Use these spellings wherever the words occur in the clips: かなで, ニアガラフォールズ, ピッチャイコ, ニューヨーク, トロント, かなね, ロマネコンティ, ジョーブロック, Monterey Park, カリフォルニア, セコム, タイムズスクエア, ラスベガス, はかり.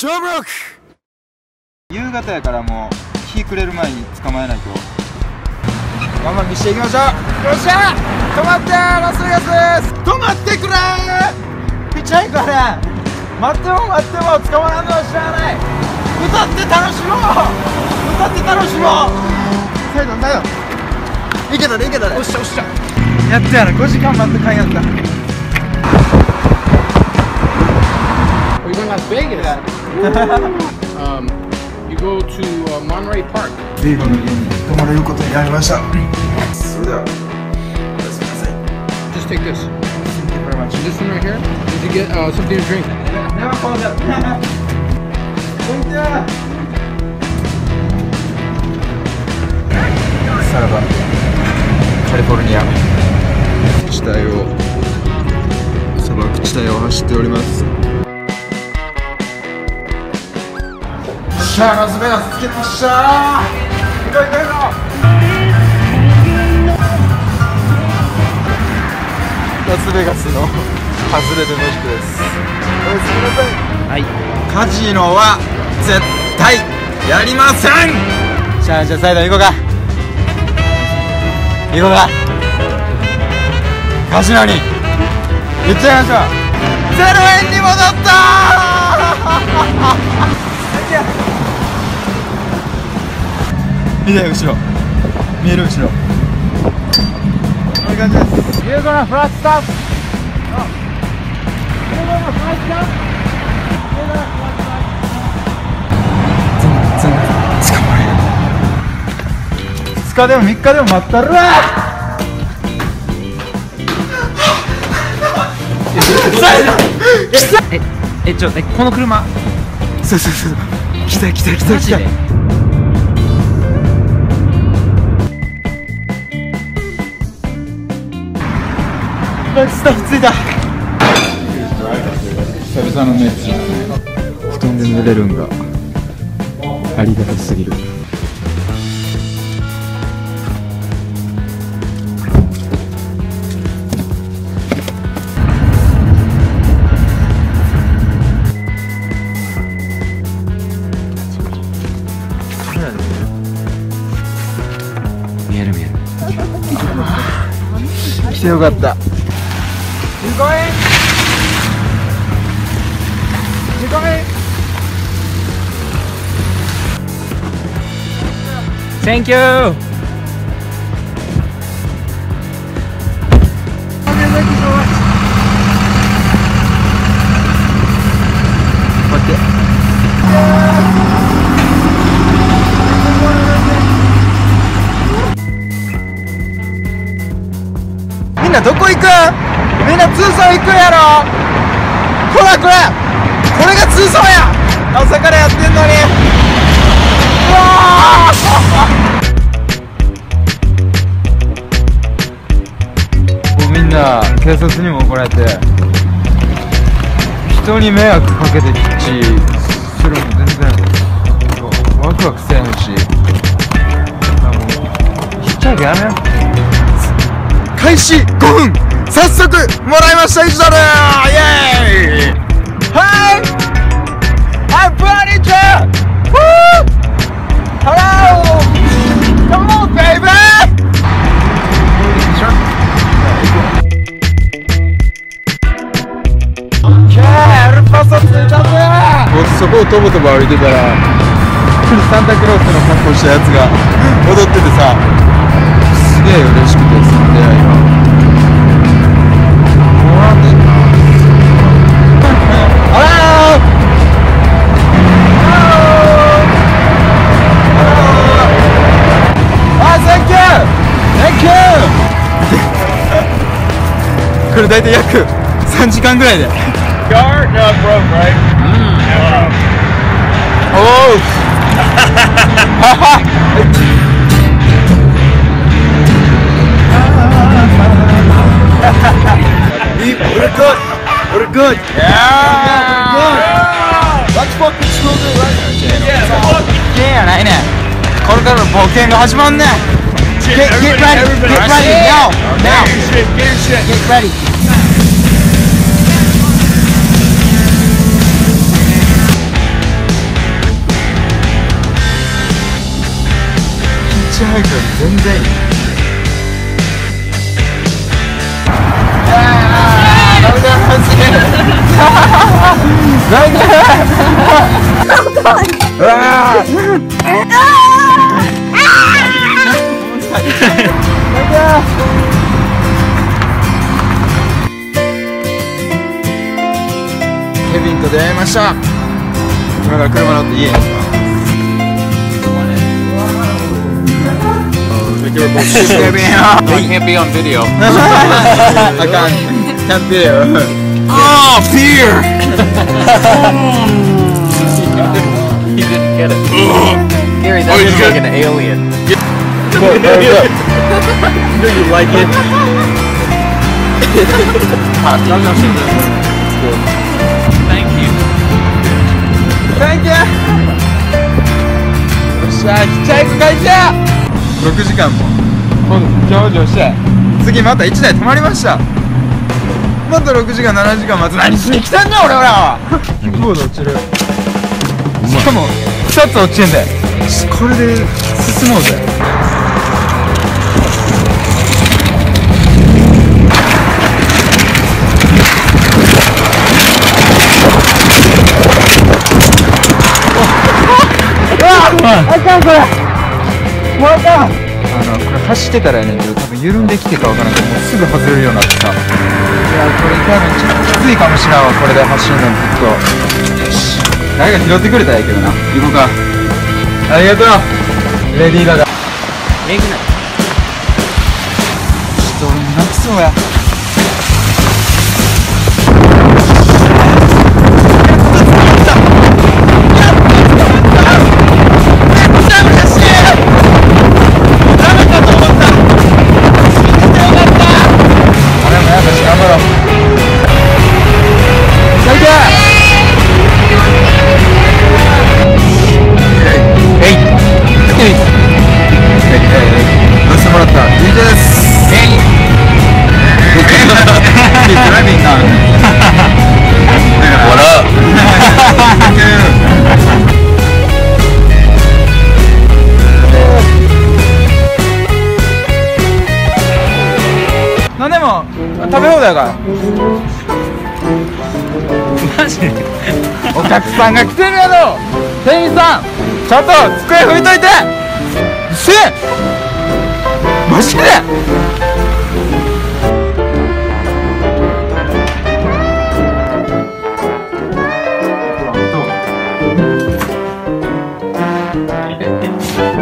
ジョーブロック。夕方やからもう日暮れる前に捕まえないと。頑張り見していきましょう。よっしゃー、止まってー、ラスベガスです。止まってくれー、ピッチャイコだ。待っても待っても捕まらんのは知らない。歌って楽しもう、歌って楽しもう。最後だよ、いけたねいけたね。おっしゃおっしゃ、やったやろ、5時間待ってかんやった。Las Vegas. You go to Monterey Park. ビーバーの家に泊まれることになりました。それでは、おやすみなさい。Just take this. Thank you very much. This one right here. Did you get something to drink? Never found that.さらば、カリフォルニア。砂漠地帯を走っております。ラスベガスつけましたー。行こう行こう行こう。ラスベガスのハズレでの人です。おやすみなさい。はい、カジノは絶対やりません。じゃあ最後行こうか行こうか、カジノに行っちゃいましょう。0円に戻ったー見える後ろ、見える後ろ、こういう感じです。You're gonna flash stop. You're gonna flash stop. You're gonna flash stop. 全然捕まれない。2日でも3日でも待ったるわ。ちょっとこの車。そう来たマジで。スタッフ着いた。久々のメイクですね。布団で寝れるんがありがたすぎる。見える来てよかった。2個目 Thank you。 待ってみんなどこ行く？みんな通算行くやろ。これが通算や。朝からやってんのに。うわもうみんな警察にも怒られて、人に迷惑かけてるし、それも全然ワクワクせえへんし、もうひっちゃけやめよ。開始5分、早速もらいました。1ドル、イエーイ。はいアップアリチャーフーハローカモンベイベー。アルパソついたぜ。そこをとぼとぼ歩いてたらサンタクロースの格好したやつが踊っててさ、すげえ嬉しくて、その出会いはこれ大体約3時間ぐらいで。これからの冒険が始まんね。Get ready now. Get ready. 配分全然いい。ケビンと出会いました。今から車乗って家に行きます。Can't be on video. I can't be. Oh, fear! He didn't get it. Gary, that looks like an alien. Look, look. Do you like it? Thank you. Thank you. Take it out.6時間も上場して、次また1台止まりました。また6時間、7時間待つ。何しに来たんだ俺ら。キックボード落ちる。しかも2つ落ちるんで、これで進もうぜ。あかんこれ。これ走ってたらやねんけど、多分緩んできてたわからんけど、もうすぐ外れるようになってさ。いや、これ多分ちょっときついかもしれんわ、これで走るのずっと。よし、誰か拾ってくれたらいいけどな。行こうか。ありがとうレディー・ガガ。えぐない、ちょっと俺も泣きそうや。なんでも食べ放題やから。マジでお客さんが来てるやろ。店員さんちょっと机拭いといて。うっせえマジで。え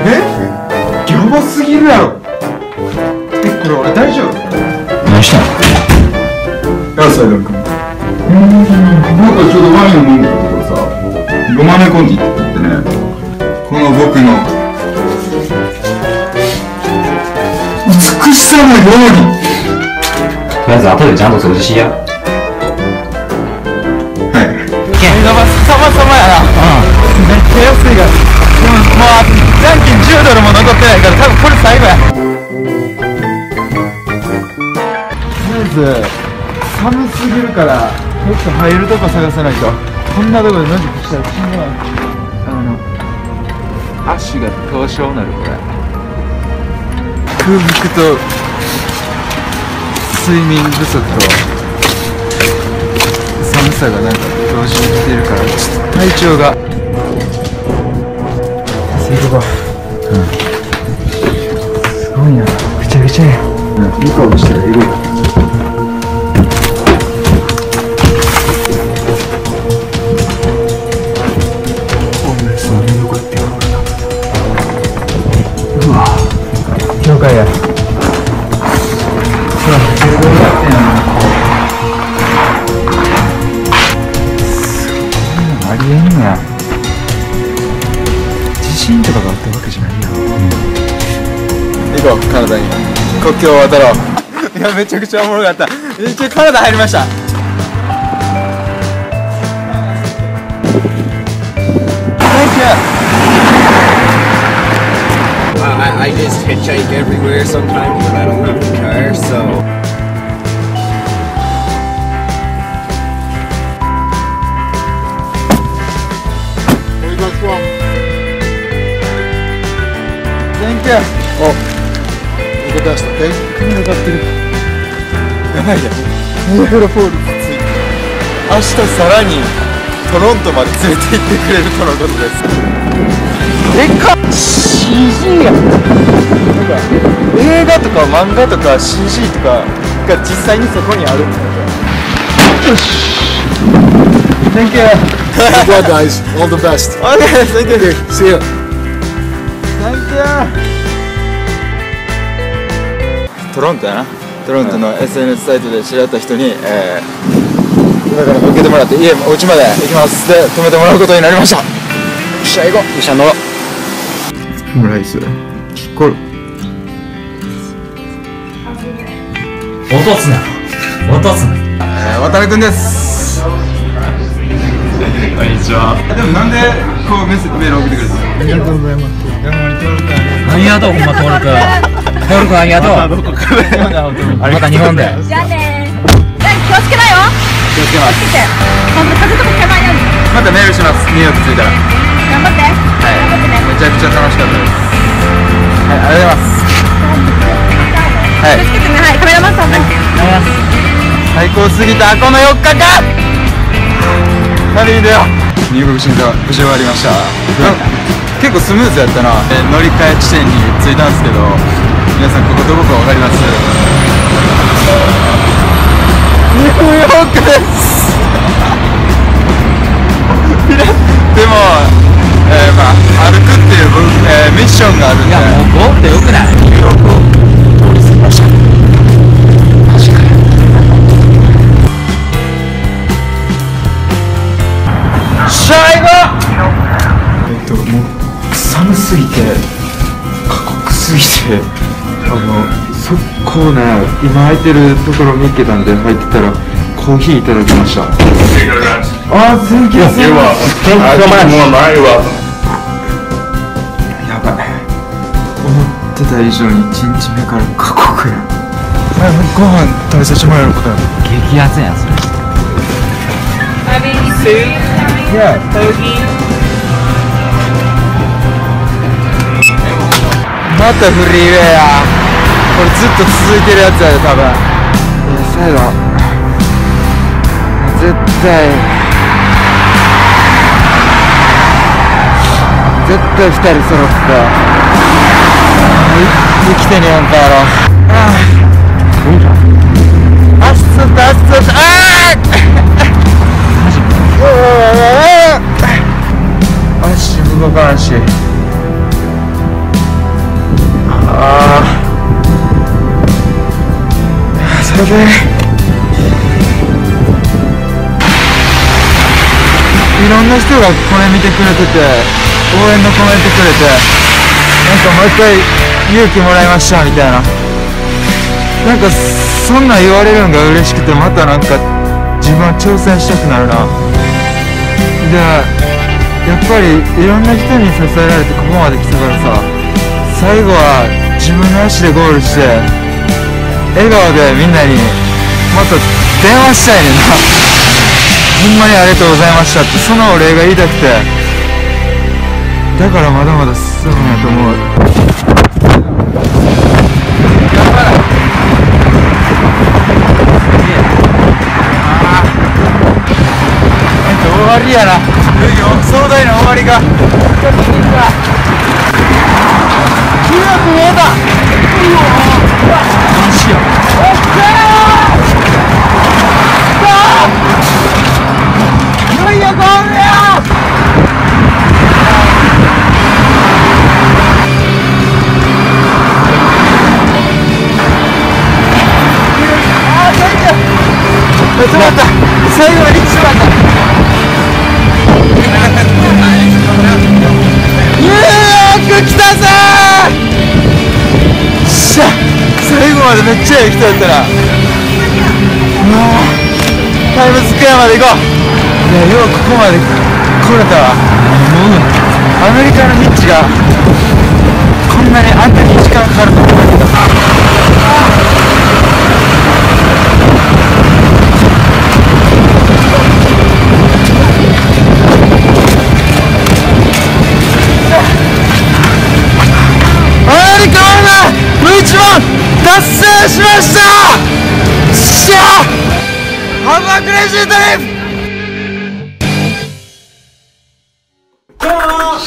やばすぎるやろ。えこれ俺大丈夫。どうしたの？や、サイダー君。なんかちょうどワインを飲んでたところさ、ロマネコンティって言ってね、この僕の美しさの料理。とりあえず後でちゃんと掃除しや。はい。けんのばすさまさまやな。うん。めっちゃ安いから。でももう残金$10も残ってないから、多分これ最後や。寒すぎるからちょっと入るとこ探さないと。こんなとこで野宿したら死んじゃう。足が凍傷になる。これ空腹と睡眠不足と寒さがなんか同時に来てるから、ちょっと体調が汗いこか、うん、すごいなぐちゃぐちゃや。いい顔してる。いる体に国境を渡ろう。いやめちゃくちゃおもろかった。一応体入りました。Thank you. おっ、抜け出した。大陸に向かってる。やばいやん、ニアガラフォールズ着いて、明日さらにトロントまで連れて行ってくれるとのことです。でかっ！ CG やん。なんか映画とか漫画とか CG とかが実際にそこにあるんだよ。よし、Thank you. Good luck, guys. All the best. Okay, thank you. See you. Thank you. トロントやな。トロントの SNS サイトで知り合った人に、だから受けてもらって家お家まで行きます。で止めてもらうことになりました。よっしゃ行こう。よっしゃ乗ろう。ライス。これ。落とすな。落とすな。渡君です。こんにちは。でもなんでこうメール送ってくれたの？ありがとうございます。ありがとう、ほんまトール君。トール君ありがとう。また日本で。じゃあね。気をつけなよ。気をつけます。そんな風とか吹かないように。またメールします。ニューヨーク着いたら。頑張って。はい。めちゃくちゃ楽しかったです。はい、ありがとうございます。はい。気をつけてね。はい、カメラマンさんも。最高すぎたこの4日間。ハリーだよ。入国審査無事終わりました。結構スムーズやったな。乗り換え地点に着いたんですけど、皆さんここどこか分かります？ニューヨークです。でも、まあ、歩くっていう、ミッションがあるんで。いやもう5ってよくない？ニューヨークを通り過ぎました。もう寒すぎて過酷すぎて、速攻ね、今空いてるところ見つけたんで入ってたらコーヒーいただきました。あー、Thank you so much.やばい、思ってた以上に1日目から過酷や。ご飯食べさせてもらえることや。激アツやんそれ。またフリーウェア、これずっと続いてるやつやで多分。最後絶対2人揃って生きてねえんだろ。あっすった、あっすった、あっ足動かんし。それでいろんな人がこれ見てくれてて、応援のコメントくれて、なんかもう一回勇気もらいましたみたいな、なんかそんなん言われるのが嬉しくて、またなんか自分は挑戦したくなるな。でやっぱりいろんな人に支えられてここまで来たからさ、最後は自分の足でゴールして笑顔でみんなにもっと電話したいねんな。ほんまにありがとうございましたって、そのお礼が言いたくて。だからまだまだ進むんやと思う。やばい、なんか終わりやな。壮大な終わりが。きれいに見えた。うわよっしゃー！ストップ！いよいよゴールや！あー、最後！最後はリッチだった！ニューヨーク来たぞー！よっしゃ！最後までめっちゃいい人やったら、もうタイムズスクエアまで行こう。いや、ようここまで来れたわ。アメリカの道がこんなにあんなに時間かかると思うんだけど。アメリカはなました。しゃーハンバークレイジードリーム。この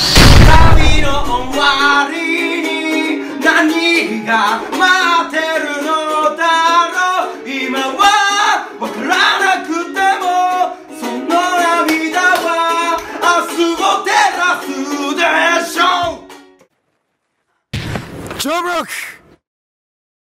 旅の終わりに何が待ってるのだろう。今はわからなくてもその涙は明日を照らすでしょう。ジョブロック